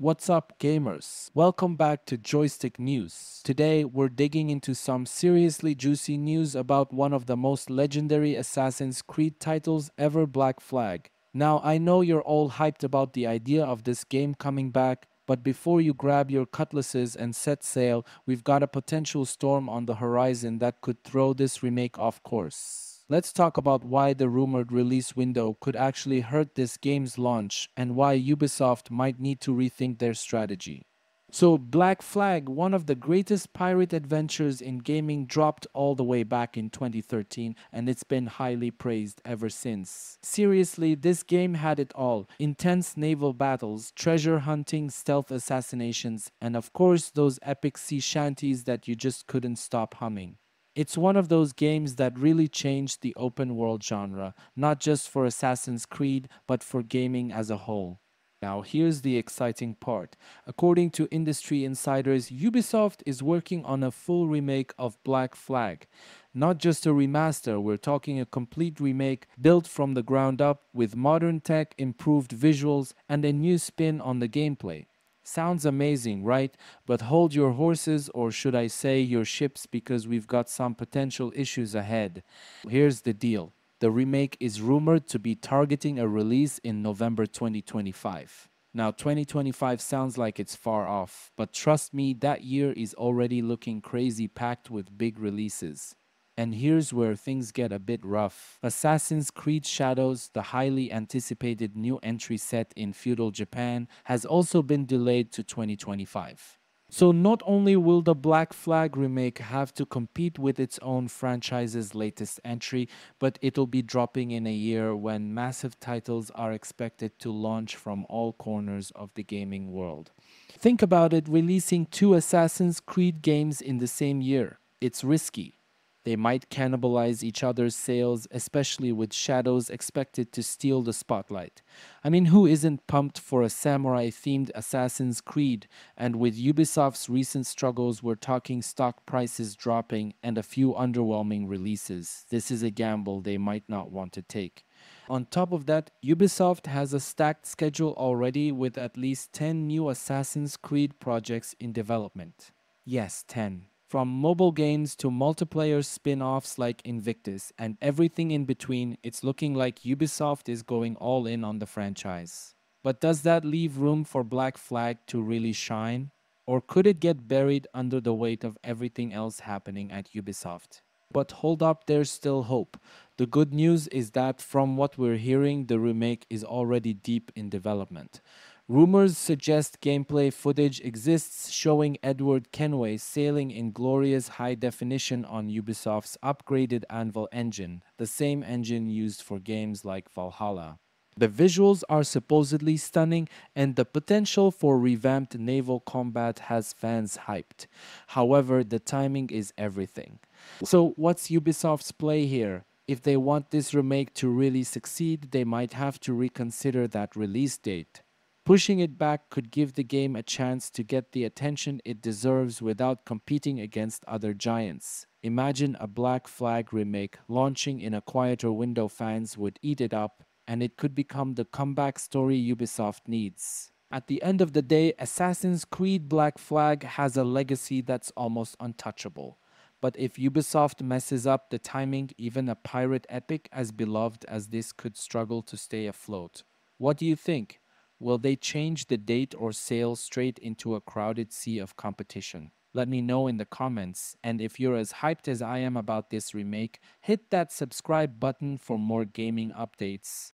What's up, gamers? Welcome back to Joystick News. Today we're digging into some seriously juicy news about one of the most legendary Assassin's Creed titles ever, Black Flag. Now I know you're all hyped about the idea of this game coming back, but before you grab your cutlasses and set sail, we've got a potential storm on the horizon that could throw this remake off course. Let's talk about why the rumored release window could actually hurt this game's launch and why Ubisoft might need to rethink their strategy. So Black Flag, one of the greatest pirate adventures in gaming, dropped all the way back in 2013, and it's been highly praised ever since. Seriously, this game had it all: intense naval battles, treasure hunting, stealth assassinations, and of course those epic sea shanties that you just couldn't stop humming. It's one of those games that really changed the open world genre, not just for Assassin's Creed, but for gaming as a whole. Now here's the exciting part. According to industry insiders, Ubisoft is working on a full remake of Black Flag. Not just a remaster, we're talking a complete remake built from the ground up with modern tech, improved visuals, and a new spin on the gameplay. Sounds amazing, right? But hold your horses, or should I say your ships, because we've got some potential issues ahead. Here's the deal. The remake is rumored to be targeting a release in November 2025. Now 2025 sounds like it's far off, but trust me, that year is already looking crazy packed with big releases. And here's where things get a bit rough. Assassin's Creed Shadows, the highly anticipated new entry set in feudal Japan, has also been delayed to 2025. So not only will the Black Flag remake have to compete with its own franchise's latest entry, but it'll be dropping in a year when massive titles are expected to launch from all corners of the gaming world. Think about it, releasing two Assassin's Creed games in the same year. It's risky. They might cannibalize each other's sales, especially with Shadows expected to steal the spotlight. I mean, who isn't pumped for a samurai-themed Assassin's Creed? And with Ubisoft's recent struggles, we're talking stock prices dropping and a few underwhelming releases. This is a gamble they might not want to take. On top of that, Ubisoft has a stacked schedule already with at least 10 new Assassin's Creed projects in development. Yes, 10. From mobile games to multiplayer spin-offs like Invictus and everything in between, it's looking like Ubisoft is going all in on the franchise. But does that leave room for Black Flag to really shine? Or could it get buried under the weight of everything else happening at Ubisoft? But hold up, there's still hope. The good news is that from what we're hearing, the remake is already deep in development. Rumors suggest gameplay footage exists showing Edward Kenway sailing in glorious high definition on Ubisoft's upgraded Anvil engine, the same engine used for games like Valhalla. The visuals are supposedly stunning, and the potential for revamped naval combat has fans hyped. However, the timing is everything. So what's Ubisoft's play here? If they want this remake to really succeed, they might have to reconsider that release date. Pushing it back could give the game a chance to get the attention it deserves without competing against other giants. Imagine a Black Flag remake launching in a quieter window, fans would eat it up, and it could become the comeback story Ubisoft needs. At the end of the day, Assassin's Creed Black Flag has a legacy that's almost untouchable. But if Ubisoft messes up the timing, even a pirate epic as beloved as this could struggle to stay afloat. What do you think? Will they change the date or sail straight into a crowded sea of competition? Let me know in the comments, and if you're as hyped as I am about this remake, hit that subscribe button for more gaming updates.